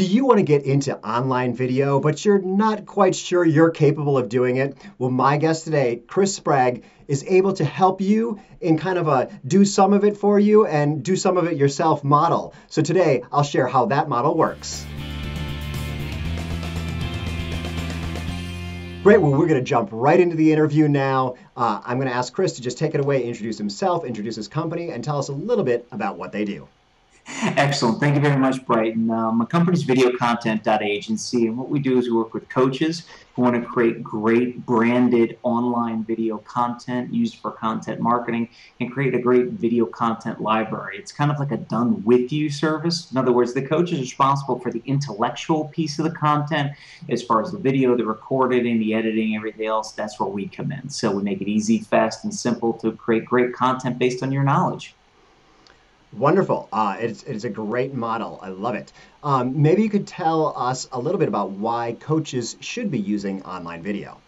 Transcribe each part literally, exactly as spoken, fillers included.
Do you want to get into online video, but you're not quite sure you're capable of doing it? Well, my guest today, Chris Sprague, is able to help you in kind of a do some of it for you and do some of it yourself model. So today, I'll share how that model works. Great, well, we're going to jump right into the interview now. Uh, I'm going to ask Chris to just take it away, introduce himself, introduce his company, and tell us a little bit about what they do. Excellent. Thank you very much, Brighton. Um, my company's Video Content Agency, and what we do is we work with coaches who want to create great branded online video content used for content marketing and create a great video content library. It's kind of like a done with you service. In other words, the coach is responsible for the intellectual piece of the content as far as the video, the recording, the editing, everything else. That's where we come in. So we make it easy, fast, and simple to create great content based on your knowledge. Wonderful. Uh, it's, it's a great model. I love it. Um, maybe you could tell us a little bit about why coaches should be using online video.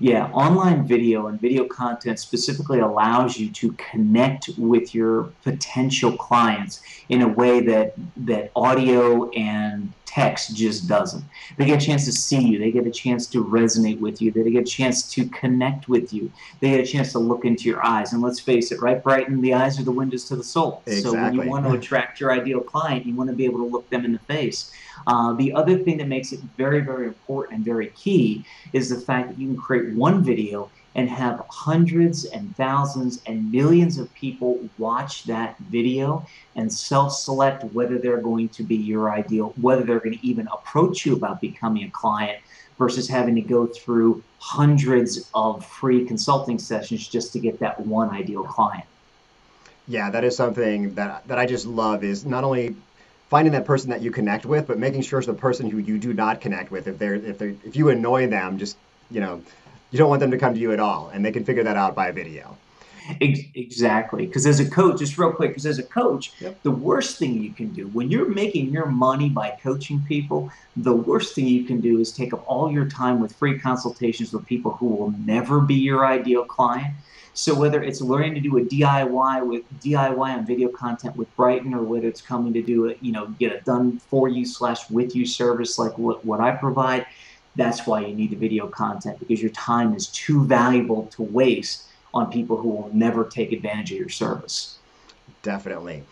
Yeah, online video and video content specifically allows you to connect with your potential clients in a way that, that audio and text just doesn't. They get a chance to see you. They get a chance to resonate with you. They get a chance to connect with you. They get a chance to look into your eyes. And let's face it, right, Brighton? The eyes are the windows to the soul. Exactly. So when you want to attract your ideal client, you want to be able to look them in the face. Uh, the other thing that makes it very, very important and very key is the fact that you can create one video and have hundreds and thousands and millions of people watch that video and self-select whether they're going to be your ideal, whether they're going to even approach you about becoming a client versus having to go through hundreds of free consulting sessions just to get that one ideal client. Yeah, that is something that, that I just love is not only finding that person that you connect with, but making sure the person who you do not connect with, if they're, if they're, if you annoy them, just, you know, you don't want them to come to you at all, and they can figure that out by video. Exactly, because as a coach, just real quick, because as a coach, yep. The worst thing you can do, when you're making your money by coaching people, the worst thing you can do is take up all your time with free consultations with people who will never be your ideal client. So whether it's learning to do a D I Y with D I Y on video content with Brighton, or whether it's coming to do it, you know, get a done for you slash with you service like what, what I provide, that's why you need the video content, because your time is too valuable to waste on people who will never take advantage of your service. Definitely.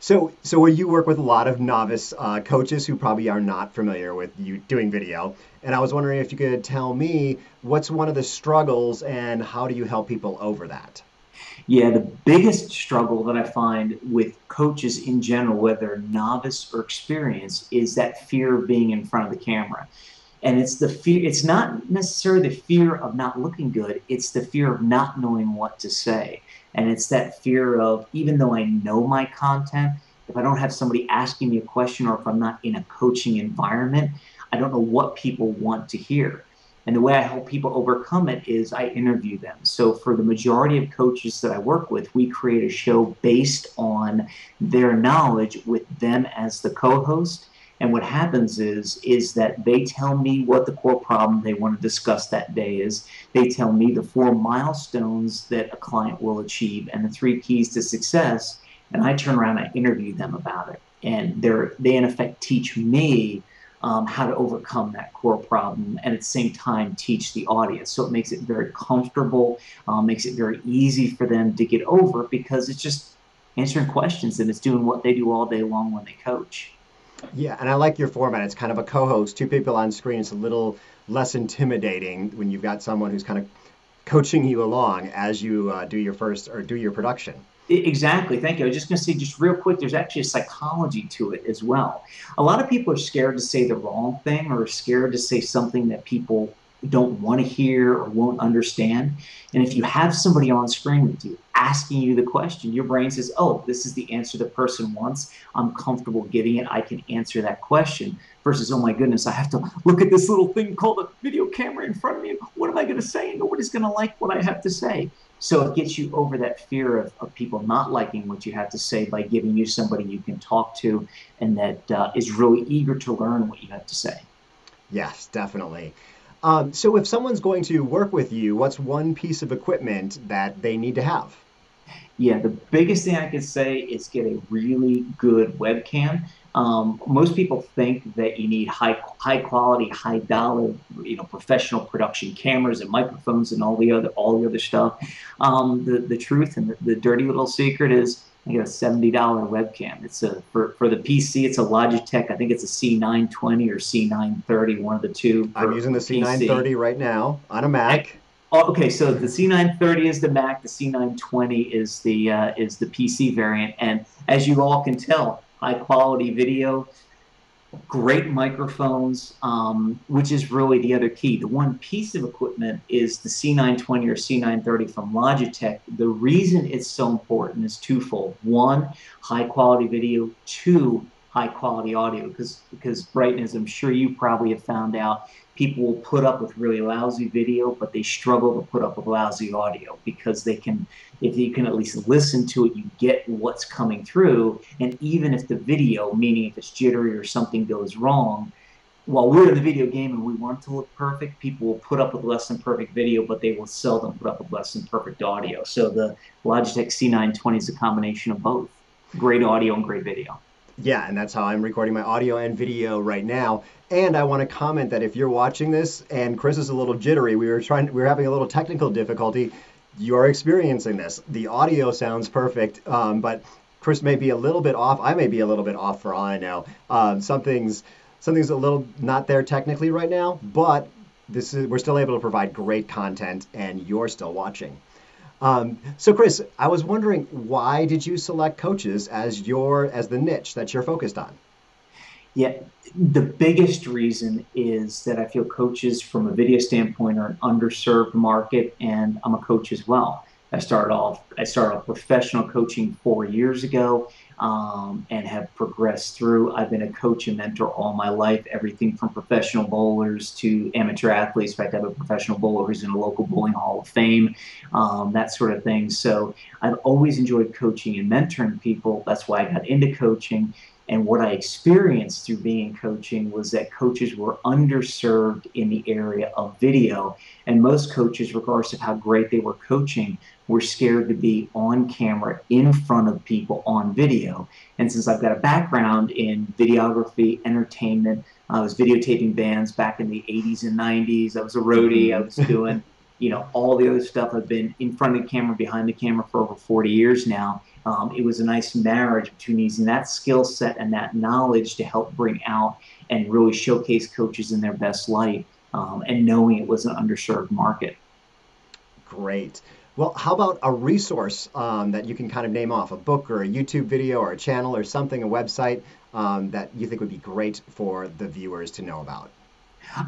So, so you work with a lot of novice uh, coaches who probably are not familiar with you doing video. And I was wondering if you could tell me what's one of the struggles and how do you help people over that? Yeah, the biggest struggle that I find with coaches in general, whether novice or experienced, is that fear of being in front of the camera. And it's the fear, it's not necessarily the fear of not looking good, it's the fear of not knowing what to say. And it's that fear of, even though I know my content, if I don't have somebody asking me a question or if I'm not in a coaching environment, I don't know what people want to hear. And the way I help people overcome it is I interview them. So for the majority of coaches that I work with, we create a show based on their knowledge with them as the co-host. And what happens is, is that they tell me what the core problem they want to discuss that day is. They tell me the four milestones that a client will achieve and the three keys to success. And I turn around, I interview them about it. And they're, they, in effect, teach me um, how to overcome that core problem and at the same time teach the audience. So it makes it very comfortable, um, makes it very easy for them to get over because it's just answering questions and it's doing what they do all day long when they coach. Yeah, and I like your format. It's kind of a co-host, two people on screen. It's a little less intimidating when you've got someone who's kind of coaching you along as you uh, do your first or do your production. Exactly. Thank you. I was just going to say just real quick, there's actually a psychology to it as well. A lot of people are scared to say the wrong thing or scared to say something that people don't want to hear or won't understand. And if you have somebody on screen with you asking you the question, your brain says, oh, this is the answer the person wants. I'm comfortable giving it. I can answer that question versus, oh my goodness, I have to look at this little thing called a video camera in front of me. What am I going to say? Nobody's going to like what I have to say. So it gets you over that fear of, of people not liking what you have to say by giving you somebody you can talk to and that uh, is really eager to learn what you have to say. Yes, definitely. Um, so if someone's going to work with you, what's one piece of equipment that they need to have? Yeah, the biggest thing I can say is get a really good webcam. Um, most people think that you need high, high quality, high dollar, you know, professional production cameras and microphones and all the other, all the other stuff. Um, the, the truth and the, the dirty little secret is, you know, seventy dollar webcam. It's a, for, for the P C, it's a Logitech. I think it's a C nine twenty or C nine thirty, one of the two. I'm using the C nine thirty right now on a Mac. I, Oh, okay, so the C nine thirty is the Mac, the C nine twenty is the uh, is the P C variant, and as you all can tell, high quality video, great microphones, um, which is really the other key. The one piece of equipment is the C nine twenty or C nine thirty from Logitech. The reason it's so important is twofold: one, high quality video; two, high quality audio, because because Brighton, as I'm sure you probably have found out, people will put up with really lousy video, but they struggle to put up with lousy audio, because they can, if you can at least listen to it, you get what's coming through. And even if the video, meaning if it's jittery or something goes wrong, while we're in the video game and we want it to look perfect, people will put up with less than perfect video, but they will seldom put up with less than perfect audio. So the Logitech C nine twenty is a combination of both great audio and great video. Yeah, and that's how I'm recording my audio and video right now. And I want to comment that if you're watching this and Chris is a little jittery, we were trying, we were having a little technical difficulty. You are experiencing this. The audio sounds perfect, um, but Chris may be a little bit off. I may be a little bit off for all I know. Um, something's something's a little not there technically right now, but this is, we're still able to provide great content, and you're still watching. Um, so Chris, I was wondering, why did you select coaches as your, as the niche that you're focused on? Yeah, the biggest reason is that I feel coaches from a video standpoint are an underserved market, and I'm a coach as well. I started off, I started off professional coaching four years ago, um, and have progressed through. I've been a coach and mentor all my life, everything from professional bowlers to amateur athletes. In fact, I have a professional bowler who's in a local bowling hall of fame, um, that sort of thing. So I've always enjoyed coaching and mentoring people. That's why I got into coaching. And what I experienced through being in coaching was that coaches were underserved in the area of video. And most coaches, regardless of how great they were coaching, were scared to be on camera in front of people on video. And since I've got a background in videography, entertainment, I was videotaping bands back in the eighties and nineties. I was a roadie. I was doing, you know, all the other stuff. I've been in front of the camera, behind the camera for over forty years now. Um, it was a nice marriage between using that skill set and that knowledge to help bring out and really showcase coaches in their best light, um, and knowing it was an underserved market. Great. Well, how about a resource um, that you can kind of name off, a book or a YouTube video or a channel or something, a website um, that you think would be great for the viewers to know about?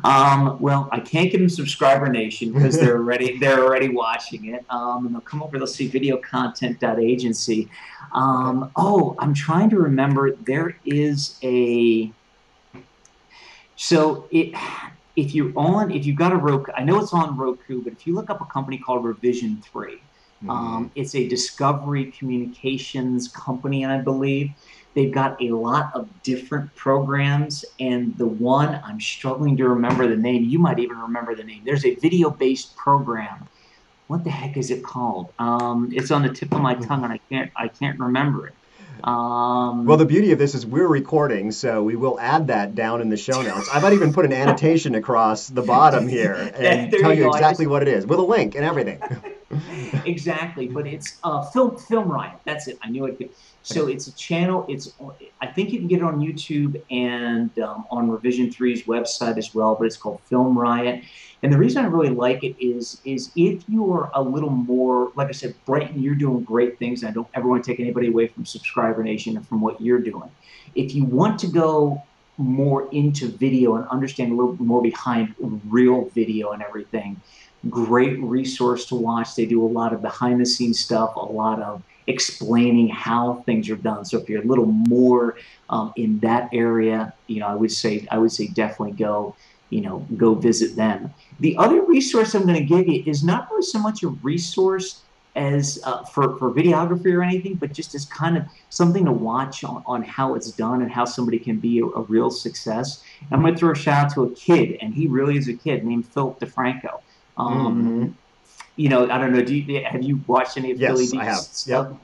Um, well, I can't give them Subscriber Nation because they're already they're already watching it, um, and they'll come over. They'll see Video Content Agency. Um, oh, I'm trying to remember. There is a so it if you're on if you've got a Roku. I know it's on Roku, but if you look up a company called Revision three, mm-hmm. um, it's a Discovery Communications company, I believe. They've got a lot of different programs, and the one I'm struggling to remember the name, you might even remember the name. There's a video-based program. What the heck is it called? Um, it's on the tip of my tongue, and I can't I can't remember it. Um, well, the beauty of this is we're recording, so we will add that down in the show notes. I might even put an annotation across the bottom here and tell you, you exactly just... what it is with a link and everything. Exactly, but it's uh, Film Film Riot. That's it. I knew it. So it's a channel. It's I think you can get it on YouTube and um, on Revision three's website as well. But it's called Film Riot, and the reason I really like it is is if you are a little more, like I said, Brighton, you're doing great things. And I don't ever want to take anybody away from Subscriber Nation and from what you're doing. If you want to go more into video and understand a little bit more behind real video and everything, great resource to watch. They do a lot of behind the scenes stuff, a lot of explaining how things are done. So if you're a little more um, in that area, you know, I would say I would say definitely go, you know, go visit them. The other resource I'm going to give you is not really so much a resource as uh, for, for videography or anything, but just as kind of something to watch on, on how it's done and how somebody can be a, a real success. And I'm going to throw a shout out to a kid, and he really is a kid, named Philip DeFranco. Um, mm-hmm. You know, I don't know, do you, have you watched any of Philly D's? Yes, I have. Yep.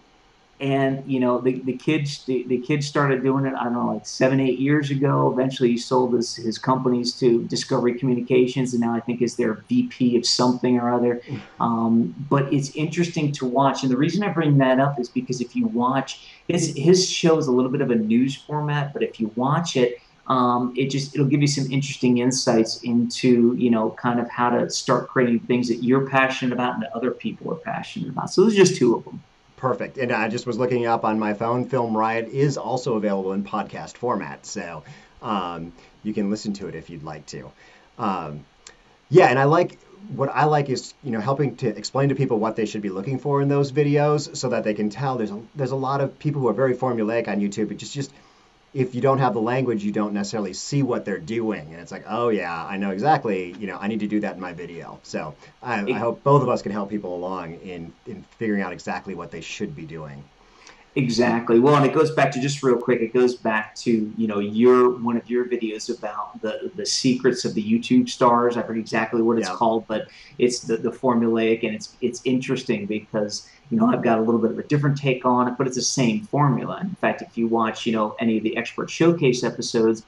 And you know, the the kids the, the kids started doing it, I don't know, like seven, eight years ago. Eventually he sold his, his companies to Discovery Communications, and now I think is their V P of something or other. Um, but it's interesting to watch. And the reason I bring that up is because if you watch his his show is a little bit of a news format, but if you watch it, Um, it just it'll give you some interesting insights into, you know, kind of how to start creating things that you're passionate about and that other people are passionate about. So there's just two of them. Perfect. And I just was looking up on my phone. Film Riot is also available in podcast format, so um, you can listen to it if you'd like to. Um, yeah, and I like what I like is, you know, helping to explain to people what they should be looking for in those videos so that they can tell. There's a, there's a lot of people who are very formulaic on YouTube. It just just if you don't have the language, you don't necessarily see what they're doing. And it's like, oh, yeah, I know exactly, you know, I need to do that in my video. So I, I hope both of us can help people along in, in figuring out exactly what they should be doing. Exactly. Well, and it goes back to, just real quick, it goes back to, you know, your one of your videos about the, the secrets of the YouTube stars. I forget exactly what it's yeah. called, but it's the, the formulaic, and it's it's interesting because, you know, I've got a little bit of a different take on it, but it's the same formula. In fact, if you watch, you know, any of the Expert Showcase episodes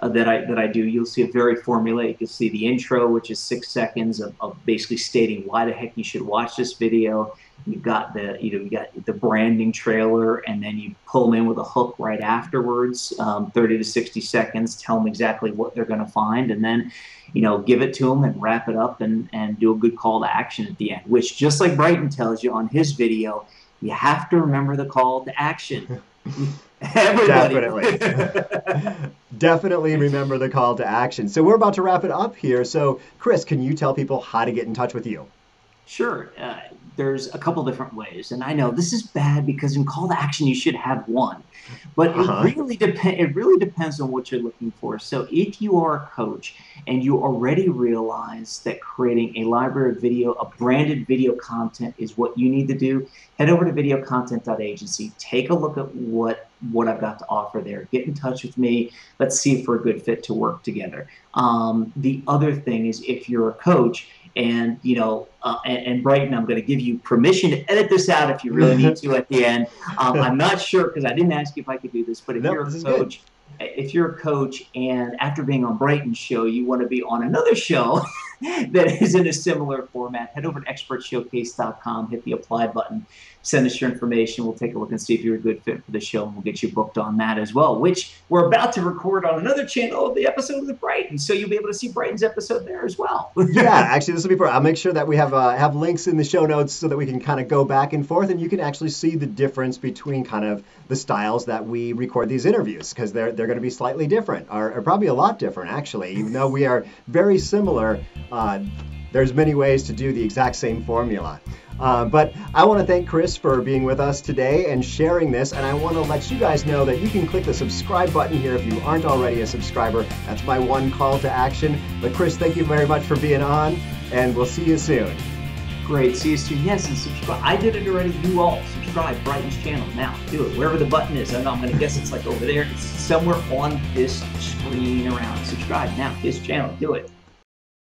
uh, that I that I do, you'll see a very formulaic. You'll see the intro, which is six seconds of, of basically stating why the heck you should watch this video. You've got the, you know, you got the branding trailer, and then you pull them in with a hook right afterwards, um, thirty to sixty seconds, tell them exactly what they're going to find, and then, you know, give it to them and wrap it up and, and do a good call to action at the end, which, just like Brighton tells you on his video, you have to remember the call to action. Everybody. Definitely. Definitely remember the call to action. So we're about to wrap it up here. So, Chris, can you tell people how to get in touch with you? Sure. Uh, there's a couple different ways, and I know this is bad because in call to action you should have one, but uh-huh. it really depend. It really depends on what you're looking for. So if you are a coach and you already realize that creating a library of video, a branded video content, is what you need to do, head over to video content dot agency. Take a look at what what I've got to offer there. Get in touch with me. Let's see if we're a good fit to work together. Um, the other thing is, if you're a coach, and, you know, uh, and, and Brighton, I'm going to give you permission to edit this out if you really need to at the end. Um, I'm not sure because I didn't ask you if I could do this, but if nope, you're a coach, if you're a coach and after being on Brighton's show, you want to be on another show that is in a similar format, head over to expert showcase dot com, hit the apply button, send us your information. We'll take a look and see if you're a good fit for the show, and we'll get you booked on that as well, which we're about to record on another channel of the episode with Brighton, so you'll be able to see Brighton's episode there as well. Yeah, actually, this will be for, I'll make sure that we have uh, have links in the show notes so that we can kind of go back and forth, and you can actually see the difference between kind of the styles that we record these interviews, because they're, they're going to be slightly different, or, or probably a lot different, actually, even though we are very similar. Uh, there's many ways to do the exact same formula. Uh, but I want to thank Chris for being with us today and sharing this. And I want to let you guys know that you can click the subscribe button here if you aren't already a subscriber. That's my one call to action. But Chris, thank you very much for being on, and we'll see you soon. Great. See you soon. Yes, and subscribe. I did it already. You all subscribe. Brighton's channel. Now do it. Wherever the button is. I'm, I'm going to guess it's like over there. It's somewhere on this screen around. Subscribe now. His channel. Do it.